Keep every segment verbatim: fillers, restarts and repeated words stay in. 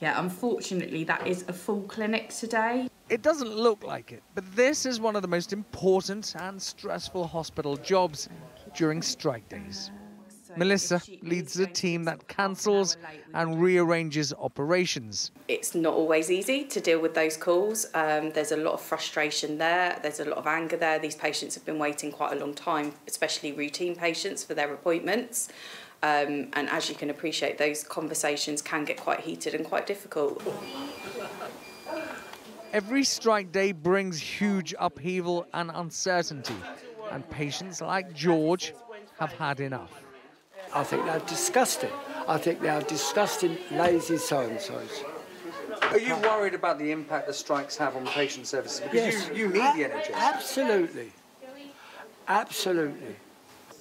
Yeah, unfortunately, that is a full clinic today. It doesn't look like it, but this is one of the most important and stressful hospital jobs during strike days. Melissa leads a team that cancels and rearranges operations. It's not always easy to deal with those calls. Um, there's a lot of frustration there. There's a lot of anger there. These patients have been waiting quite a long time, especially routine patients, for their appointments. Um, and as you can appreciate, those conversations can get quite heated and quite difficult. Every strike day brings huge upheaval and uncertainty, and patients like George have had enough. I think they're disgusting. I think they're disgusting, lazy so-and-sos. Are you worried about the impact the strikes have on patient services? Because yes. you, you need the N H S. Absolutely. Absolutely.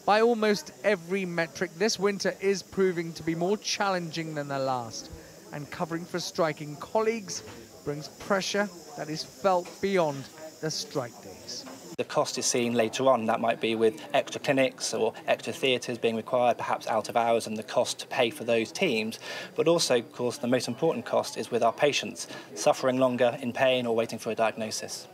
By almost every metric, this winter is proving to be more challenging than the last. And covering for striking colleagues brings pressure that is felt beyond the strike days. The cost is seen later on. That might be with extra clinics or extra theatres being required, perhaps out of hours, and the cost to pay for those teams. But also, of course, the most important cost is with our patients, suffering longer in pain or waiting for a diagnosis.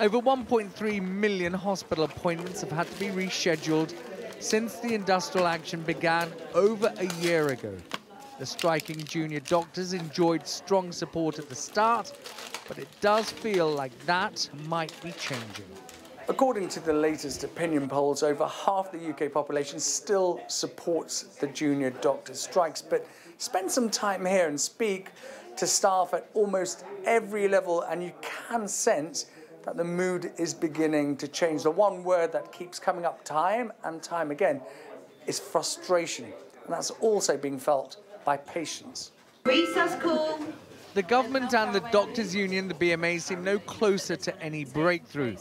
Over one point three million hospital appointments have had to be rescheduled since the industrial action began over a year ago. The striking junior doctors enjoyed strong support at the start, but it does feel like that might be changing. According to the latest opinion polls, over half the U K population still supports the junior doctors' strikes, but spend some time here and speak to staff at almost every level, and you can sense that the mood is beginning to change. The one word that keeps coming up time and time again is frustration, and that's also being felt by patients. Recess call. The government and the doctors' union, the B M A, seem no closer to any breakthrough,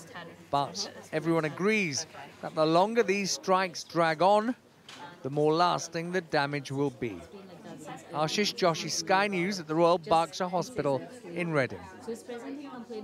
but everyone agrees that the longer these strikes drag on, the more lasting the damage will be. Ashish Joshi, Sky News, at the Royal Berkshire Hospital in Reading.